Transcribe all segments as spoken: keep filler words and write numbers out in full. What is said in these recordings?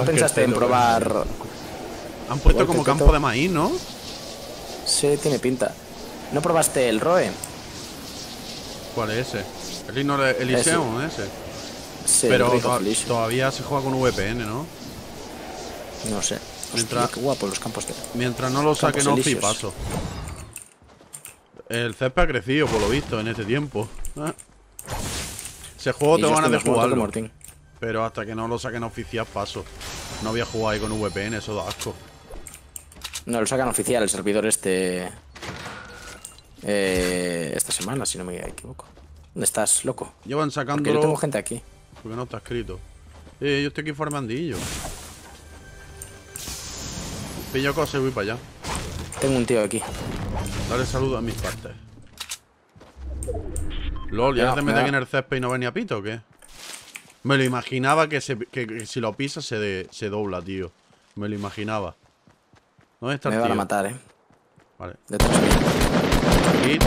no pensaste en probar...? Han puesto como campo de maíz, ¿no? Sí, tiene pinta. ¿No probaste el R O E? ¿Cuál es ese? El Elysium, ese. Sí, pero todavía se juega con V P N, ¿no? No sé. Mientras... Hostia, qué guapo los campos de... Mientras no lo saquen off y paso. El césped ha crecido, por lo visto, en este tiempo. ¿Eh? Ese juego te van a dejar jugarlo, pero hasta que no lo saquen oficial paso. No voy a jugar ahí con V P N, eso da asco. No, lo sacan oficial, el servidor este... Eh, esta semana, si no me equivoco. ¿Dónde estás, loco? Llevan sacando... Porque yo tengo gente aquí. Porque no está escrito. Eh, yo estoy aquí farmandillo. Pillo cosas y voy para allá. Tengo un tío aquí. Dale saludo a mis partes. Lol, ¿ya no, te metes aquí en el césped y no venía pito o qué? Me lo imaginaba que, se, que, que si lo pisas se, de, se dobla, tío. Me lo imaginaba. ¿Dónde está el tío? Me van a matar, eh. Vale. Detrás de mí. Aquí. Aquí.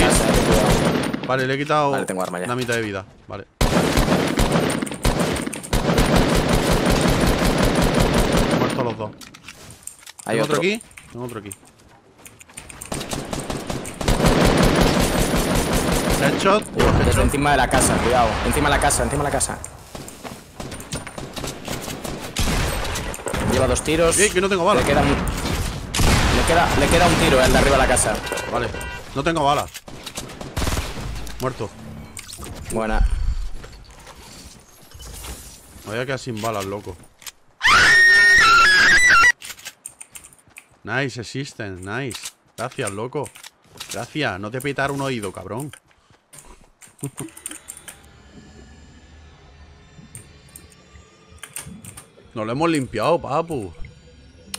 Casa, vale, le he quitado vale, tengo arma ya. La mitad de vida. Vale. Muertos los dos. ¿Hay otro aquí? Tengo otro aquí. Headshot. Desde headshot. Encima de la casa, cuidado. Encima de la casa, encima de la casa. Lleva dos tiros. Ey, que no tengo balas. Le queda un... Le queda, le queda un tiro, el de arriba de la casa. Vale. No tengo balas. Muerto. Buena. Me voy a quedar sin balas, loco. Nice, existen, nice. Gracias, loco. Gracias, no te petar un oído, cabrón. Nos lo hemos limpiado, papu.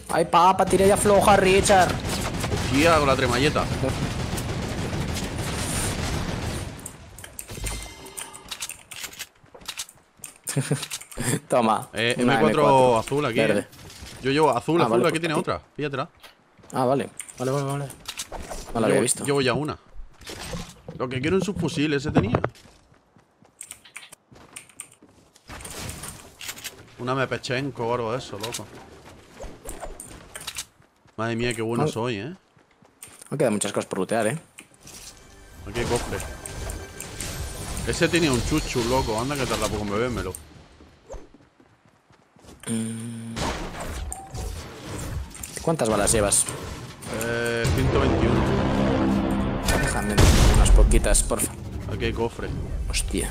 Ay, papa, tira ya floja, Richard. Hostia, con la tremalleta. Toma. Eh, M cuatro, M cuatro azul aquí. Verde. Yo llevo azul, ah, azul, vale, aquí tiene aquí. Otra. Píllatela. Ah, vale. Vale, vale, vale. No la había visto. Llevo ya una. Lo que quiero en sus fusiles, ese tenía. Una mepechenco o algo de eso, loco. Madre mía, qué bueno soy, eh. Me quedan muchas cosas por lootear, eh. Aquí cofre. Ese tenía un chuchu, loco. Anda que tarda poco en bebérmelo. ¿Cuántas balas llevas? Eh, ciento veintiuno. Déjame unas poquitas, porfa. Aquí hay cofre. Hostia.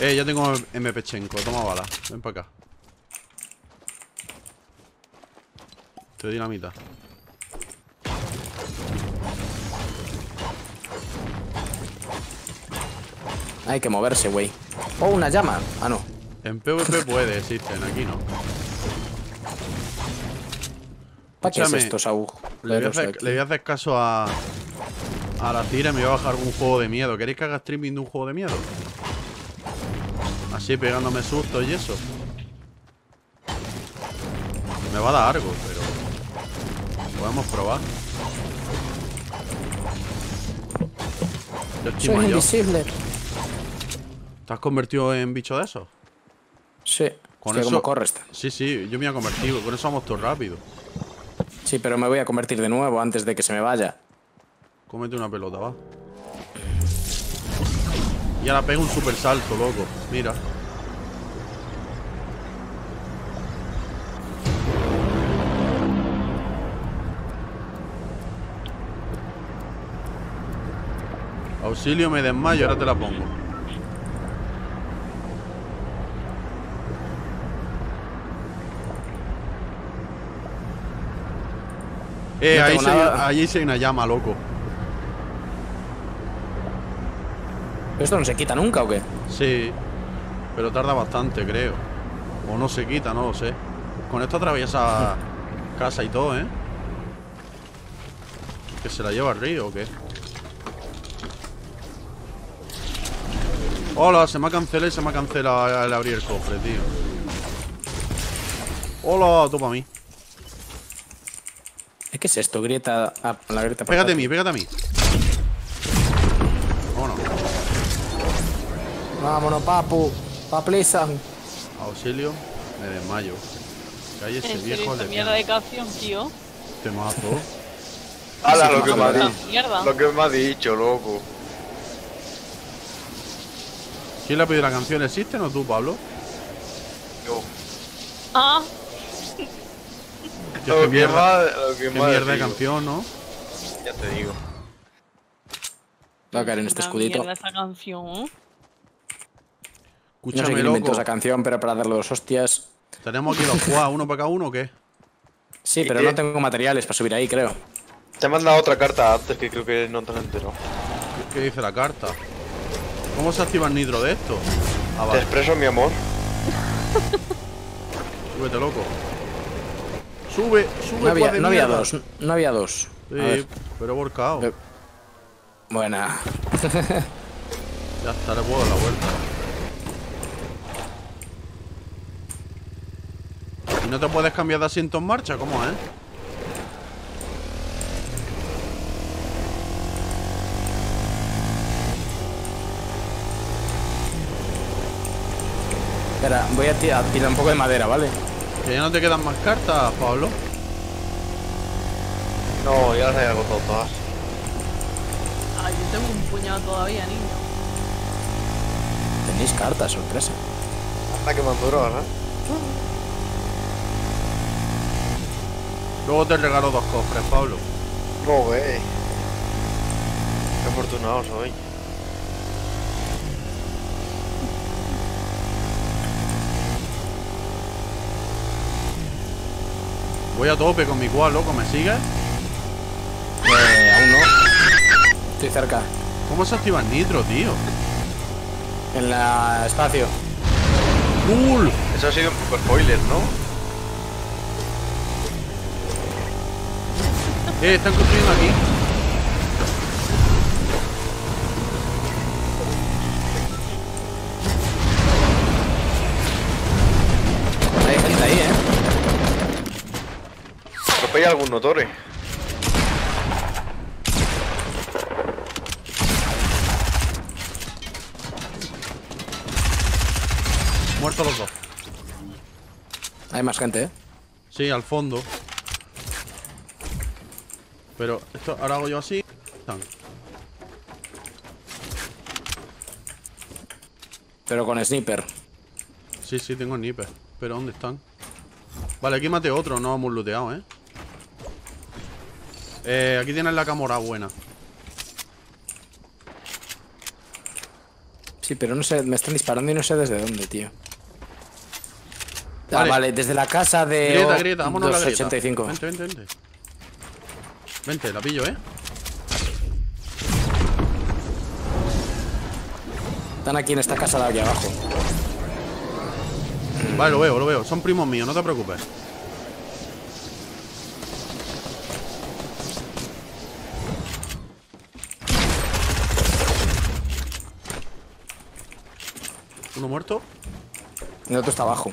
Eh, ya tengo M P cinco. Toma bala. Ven para acá. Te doy dinamita. Hay que moverse, güey. Oh, una llama. Ah, no. En P V P puede, existen. Aquí no. ¿Para qué es esto, Saúl? Le voy, hacer, le voy a hacer caso a, a la tira y me voy a bajar un juego de miedo. ¿Queréis que haga streaming de un juego de miedo? Así, pegándome sustos y eso. Me va a dar algo, pero... podemos probar. Yo estoy mayor. Soy invisible. ¿Te has convertido en bicho de esos? Sí. Con eso... ¿Cómo corres? Sí, sí, yo me he convertido. Con eso vamos todo rápido. Sí, pero me voy a convertir de nuevo antes de que se me vaya. Cómete una pelota, va. Y ahora pego un super salto, loco. Mira. Auxilio, me desmayo, ahora te la pongo. Eh, no ahí, se, ahí se hay una llama, loco. ¿Pero esto no se quita nunca o qué? Sí, pero tarda bastante, creo. O no se quita, no lo sé. Con esto atraviesa casa y todo, ¿eh? ¿Que se la lleva al río o qué? Hola, se me ha cancelado y se me ha cancelado el abrir el cofre, tío. Hola, tú para mí. ¿Qué es esto? Grieta... Ah, la grieta... Pégate a mí, pégate a mí. Oh, no. Vámonos, papu. Paplizan. Auxilio. De mayo. Calle ese viejo de mierda de canción, tío. Te mato. Hala, lo que me ha dicho. Lo que me ha dicho, loco. ¿Quién le ha pedido la canción? ¿Existen o tú, Pablo? Yo. Ah. Lo que mierda, lo que mierda de canción, ¿no? Ya te digo. Va a caer en este escudito. Mierda esa canción. Escúchame, no sé quién inventó esa canción, pero para darle dos hostias. ¿Tenemos aquí los cuá, uno para cada uno o qué? Sí, pero ¿qué? No tengo materiales para subir ahí, creo. Te he mandado otra carta antes que creo que no te la entero. ¿Qué dice la carta? ¿Cómo se activa el nitro de esto? Ah, vale. Te expreso, mi amor. Súbete, loco. Sube, sube. No había, no había dos, no había dos. Sí, pero volcado. Pero... Buena. Ya está, le puedo dar la vuelta. ¿Y no te puedes cambiar de asiento en marcha? ¿Cómo es? Espera, voy a tirar, tirar un poco de madera, ¿vale? Que ya no te quedan más cartas, Pablo. No, ya las he agotado todas. Ah, yo tengo un puñado todavía, niño. Tenéis cartas, sorpresa. Hasta que me apuro, ¿verdad? Uh. Luego te regalo dos cofres, Pablo. Oh, wey. Qué afortunado soy. Voy a tope con mi cual, loco, ¿me sigues? Eh, aún no. Estoy cerca. ¿Cómo se activa el nitro, tío? En la espacio. ¡Cool! Eso ha sido un poco spoiler, ¿no? Eh, están construyendo aquí. Hay gente ahí, eh. Atropella algún notore. Muertos los dos. Hay más gente, eh. Sí, al fondo. Pero esto ahora hago yo así. Pero con sniper. Sí, sí, tengo sniper. Pero ¿dónde están? Vale, aquí maté otro. No hemos looteado, ¿eh? Eh, aquí tienes la cámara buena. Sí, pero no sé. Me están disparando y no sé desde dónde, tío. Vale, ah, vale, desde la casa de... Grieta, grieta. Vámonos a la grieta. ochenta y cinco. Vente, vente, vente. Vente, la pillo, ¿eh? Están aquí en esta casa de aquí abajo. Vale, lo veo, lo veo. Son primos míos, no te preocupes. ¿Uno muerto? El otro está abajo.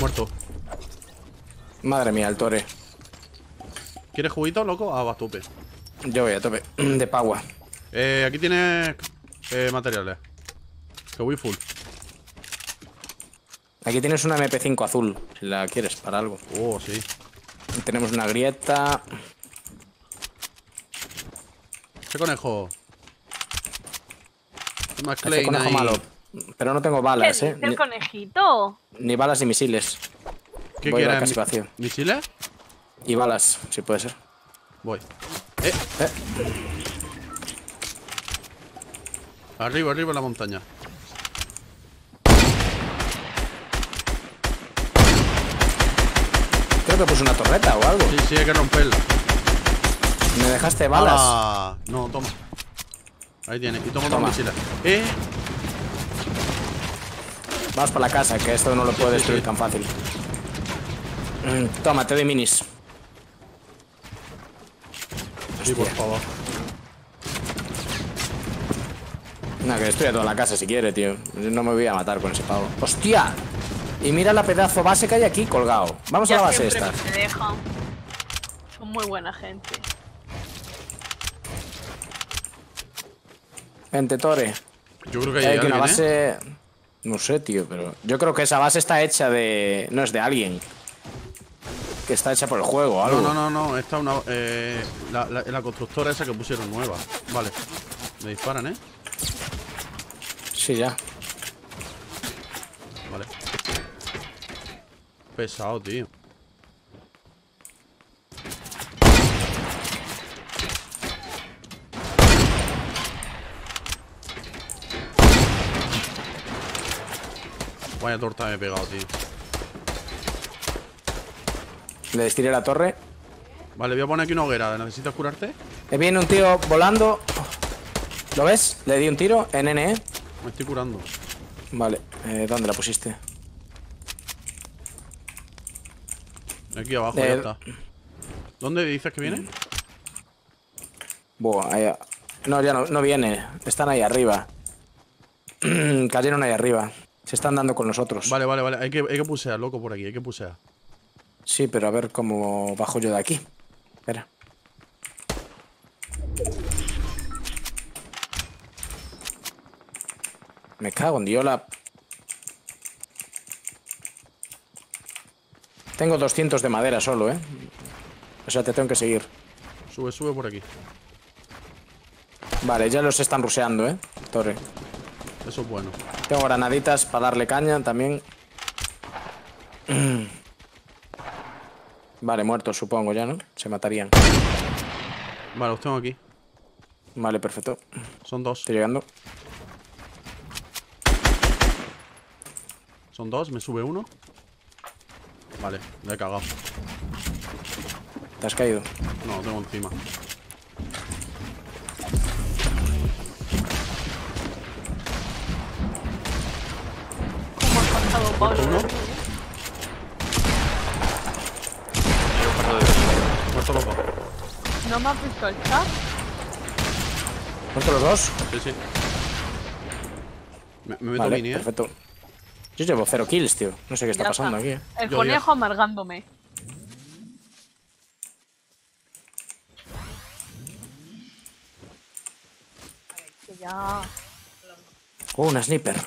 Muerto. Madre mía, el Tore. ¿Quieres juguito, loco? Ah, vas a tope. Yo voy a tope. De pagua. Eh, aquí tienes eh, materiales. Que voy full. Aquí tienes una eme pe cinco azul. Si la quieres para algo. Oh, sí. Tenemos una grieta. ¿Qué conejo? Más Clay. Conejo ahí. Malo. Pero no tengo balas, ¿qué eh. ¿Qué el conejito? Ni, ni balas ni misiles. ¿Qué quieres? ¿Misiles? Y balas, si puede ser. Voy. Eh. eh. Arriba, arriba en la montaña. Creo que puse una torreta o algo. Sí, sí, hay que romperla. ¿Me dejaste balas? Ah, no, toma. Ahí tienes. Y toma dos misiles. Eh. Vamos para la casa, que esto no lo sí, puedo sí, destruir sí. tan fácil. Toma, te doy minis. Sí, hostia. Por favor. No, que destruya toda la casa si quiere, tío. No me voy a matar con ese pavo. ¡Hostia! Y mira la pedazo base que hay aquí colgado. Vamos ya a la base esta. Me dejan. Son muy buena gente. Vente, Tore. Yo creo que hay, hay alguien, una base... ¿eh? No sé, tío, pero... Yo creo que esa base está hecha de... No, es de alguien. Que está hecha por el juego o algo. No, no, no, no. Esta es una... Eh, la, la, la constructora esa que pusieron nueva. Vale. Me disparan, ¿eh? Sí, ya. Vale. Pesado, tío. Vaya torta me he pegado, tío. Le destiré la torre. Vale, voy a poner aquí una hoguera. ¿Necesitas curarte? Viene un tío volando. ¿Lo ves? Le di un tiro en N E. Me estoy curando. Vale, eh, ¿dónde la pusiste? Aquí abajo, eh, ya está. ¿Dónde dices que viene? Buah, allá. No, ya no, no viene. Están ahí arriba. Cayeron ahí arriba. Se están dando con nosotros. Vale, vale, vale. Hay que, hay que pusear, loco, por aquí. Hay que pusear. Sí, pero a ver cómo bajo yo de aquí. Espera. Me cago en diola. Tengo doscientos de madera solo, ¿eh? O sea, te tengo que seguir. Sube, sube por aquí. Vale, ya los están ruseando, ¿eh? Torre. Eso es bueno. Tengo granaditas para darle caña también. Vale, muertos supongo ya, ¿no? Se matarían. Vale, los tengo aquí. Vale, perfecto. Son dos. Estoy llegando. Son dos, me sube uno. Vale, me he cagado. ¿Te has caído? No, lo tengo encima. ¿Cómo has pasado por uno? Muerto loco. ¿No me has visto el chat? ¿Muerto los dos? Sí, sí. Me, me meto vale, mini, ¿eh? Perfecto. Yo llevo cero kills, tío. No sé qué está pasando aquí. El conejo amargándome. Ya. Oh, una sniper.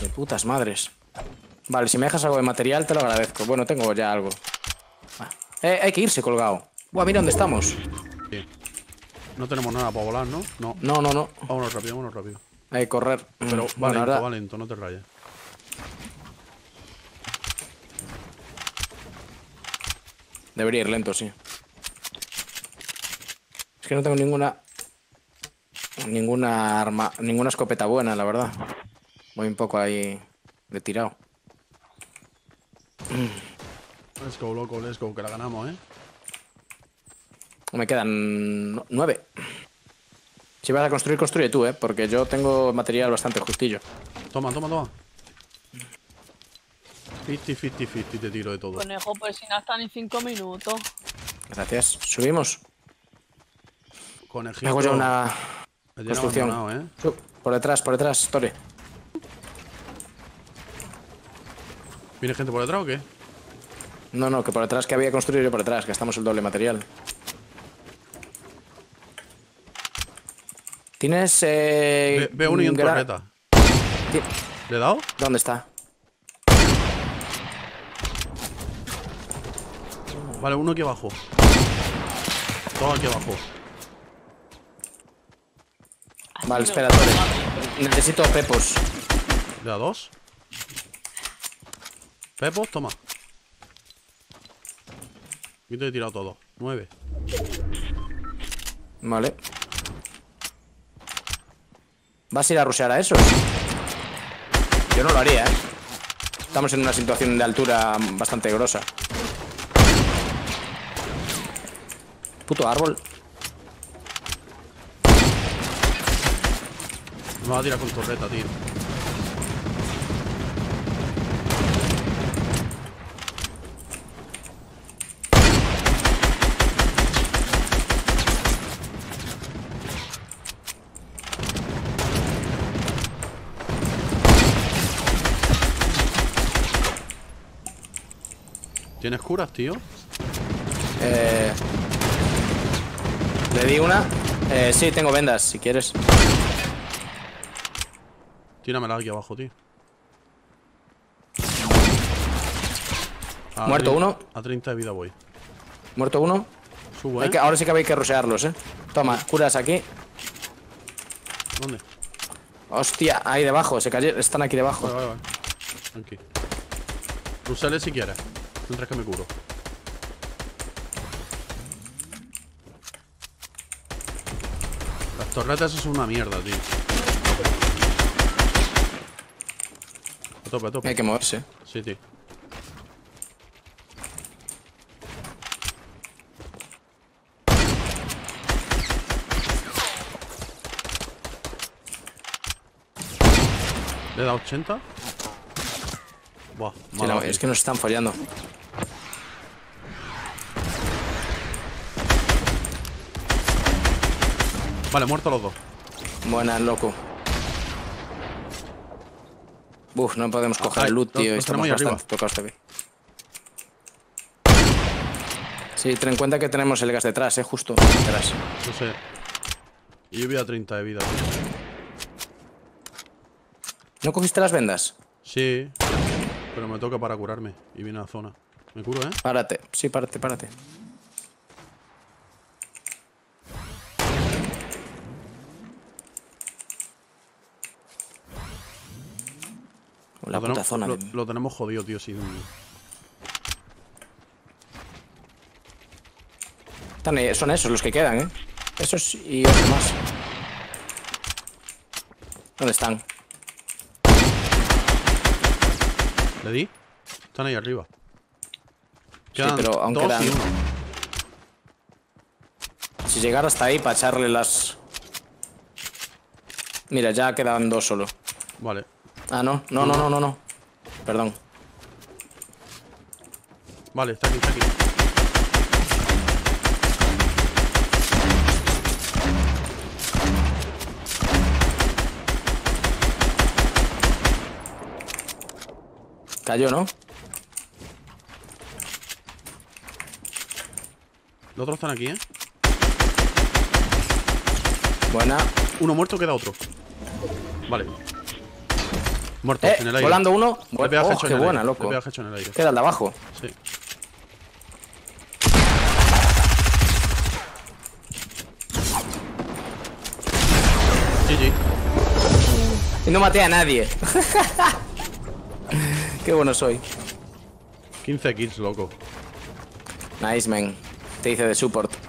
De putas madres. Vale, si me dejas algo de material te lo agradezco. Bueno, tengo ya algo. Ah. Eh, hay que irse colgado. Buah, mira dónde estamos. Sí. No tenemos nada para volar, ¿no? No, no, no. no. Vámonos rápido, vámonos rápido. Hay que correr. Pero va bueno, lento, ahora... va lento, no te rayes. Debería ir lento, sí. Es que no tengo ninguna... Ninguna arma... Ninguna escopeta buena, la verdad. Voy un poco ahí... retirado. Let's go, loco, let's go, que la ganamos, ¿eh? Me quedan... nueve. Si vas a construir, construye tú, eh, porque yo tengo material bastante justillo. Toma, toma, toma. cincuenta, cincuenta, cincuenta, te tiro de todo. Conejo, pues si no están en cinco minutos. Gracias. Subimos. Conejito. Me hago yo una construcción. ¿Eh? Sub. Por detrás, por detrás, Tore. ¿Viene gente por detrás o qué? No, no, que por detrás que había construido yo por detrás, gastamos el doble material. Tienes, eh... Veo uno y un torreta. ¿Le he dado? ¿Dónde está? Vale, uno aquí abajo. Dos aquí abajo. Vale, espera, Tore. Necesito pepos. ¿Le da dos? Pepos, toma. Yo te he tirado todo. Nueve. Vale. ¿Vas a ir a rushear a eso? Yo no lo haría, ¿eh? Estamos en una situación de altura bastante grosa. Puto árbol. Me va a tirar con torreta, tío. ¿Tienes curas, tío? Eh... Le di una. Eh, sí, tengo vendas, si quieres. Tíramela aquí abajo, tío. A muerto uno. A treinta de vida voy. Muerto uno. Subo, ¿eh? Que, ahora sí que habéis que rushearlos, eh. Toma, curas aquí. ¿Dónde? Hostia, ahí debajo, se cayeron. Están aquí debajo. Vale, vale, vale. Tranqui. Rusheale si quieres. Mientras que me curo. Las torretas son una mierda, tío. A tope, a tope. Hay que moverse. Sí, tío. ¿Le da ochenta? Buah, sí, no, es que nos están fallando. Vale, muertos los dos. Buenas, loco. Uf, no podemos coger Ay, el loot, no, tío. No, estamos bastante tocados también. Sí, ten en cuenta que tenemos el gas detrás, eh, justo detrás. No sé. Y yo voy a treinta de vida, tío. ¿No cogiste las vendas? Sí, pero me toca para curarme. Y viene a la zona. Me curo, ¿eh? Párate, sí, párate, párate. La puta zona. Lo, lo tenemos jodido, tío, sí. Están, son esos los que quedan, ¿eh? Esos y otros más. ¿Dónde están? ¿Le di? Están ahí arriba. Quedan sí, pero aunque dan... Si llegara hasta ahí para echarle las... Mira, ya quedan dos solo. Vale. Ah, no, no, no, no, no, no. Perdón. Vale, está aquí, está aquí. Cayó, ¿no? Los otros están aquí, ¿eh? Buena. Uno muerto, queda otro. Vale. Muerto, eh, en el aire. Volando uno. Vol oh, qué buena, aire. Loco. Hecho en el aire. Queda el de abajo. Sí. G G. Y no maté a nadie. Qué bueno soy. quince kills, loco. Nice, man. Te hice de support.